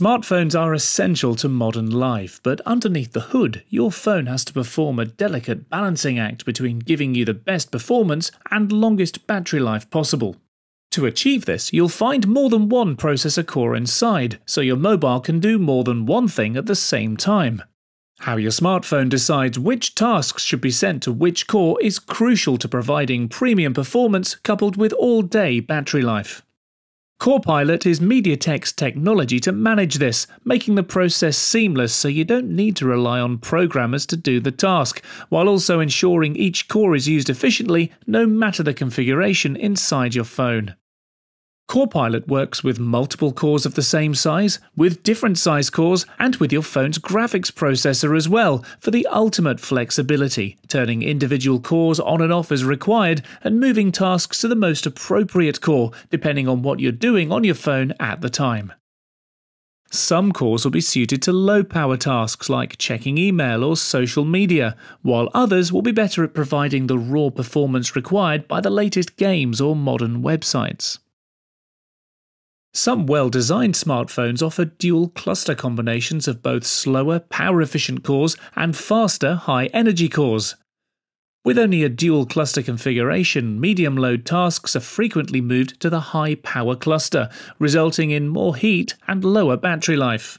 Smartphones are essential to modern life, but underneath the hood, your phone has to perform a delicate balancing act between giving you the best performance and longest battery life possible. To achieve this, you'll find more than one processor core inside, so your mobile can do more than one thing at the same time. How your smartphone decides which tasks should be sent to which core is crucial to providing premium performance coupled with all-day battery life. CorePilot is MediaTek's technology to manage this, making the process seamless so you don't need to rely on programmers to do the task, while also ensuring each core is used efficiently no matter the configuration inside your phone. CorePilot works with multiple cores of the same size, with different size cores, and with your phone's graphics processor as well for the ultimate flexibility, turning individual cores on and off as required and moving tasks to the most appropriate core depending on what you're doing on your phone at the time. Some cores will be suited to low-power tasks like checking email or social media, while others will be better at providing the raw performance required by the latest games or modern websites. Some well-designed smartphones offer dual cluster combinations of both slower, power-efficient cores and faster, high-energy cores. With only a dual cluster configuration, medium-load tasks are frequently moved to the high-power cluster, resulting in more heat and lower battery life.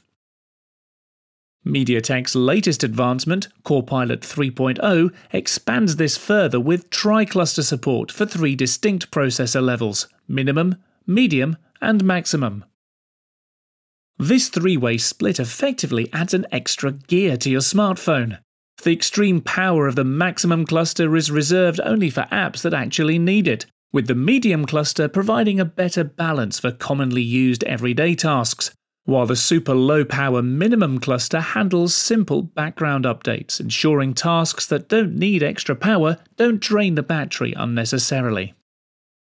MediaTek's latest advancement, CorePilot 3.0, expands this further with tri-cluster support for three distinct processor levels – minimum, medium, and maximum. This three-way split effectively adds an extra gear to your smartphone. The extreme power of the maximum cluster is reserved only for apps that actually need it, with the medium cluster providing a better balance for commonly used everyday tasks, while the super low-power minimum cluster handles simple background updates, ensuring tasks that don't need extra power don't drain the battery unnecessarily.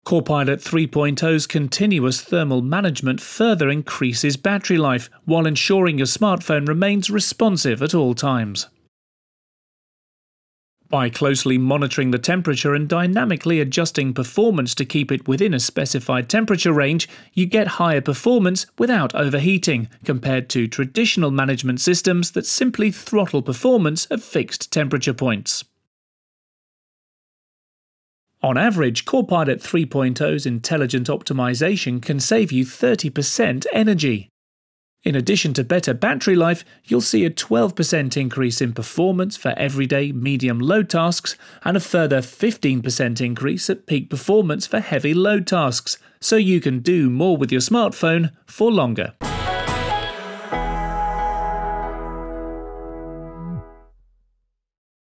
CorePilot 3.0's continuous thermal management further increases battery life while ensuring your smartphone remains responsive at all times. By closely monitoring the temperature and dynamically adjusting performance to keep it within a specified temperature range, you get higher performance without overheating, compared to traditional management systems that simply throttle performance at fixed temperature points. On average, CorePilot 3.0's intelligent optimization can save you 30% energy. In addition to better battery life, you'll see a 12% increase in performance for everyday medium-load tasks and a further 15% increase at peak performance for heavy-load tasks, so you can do more with your smartphone for longer.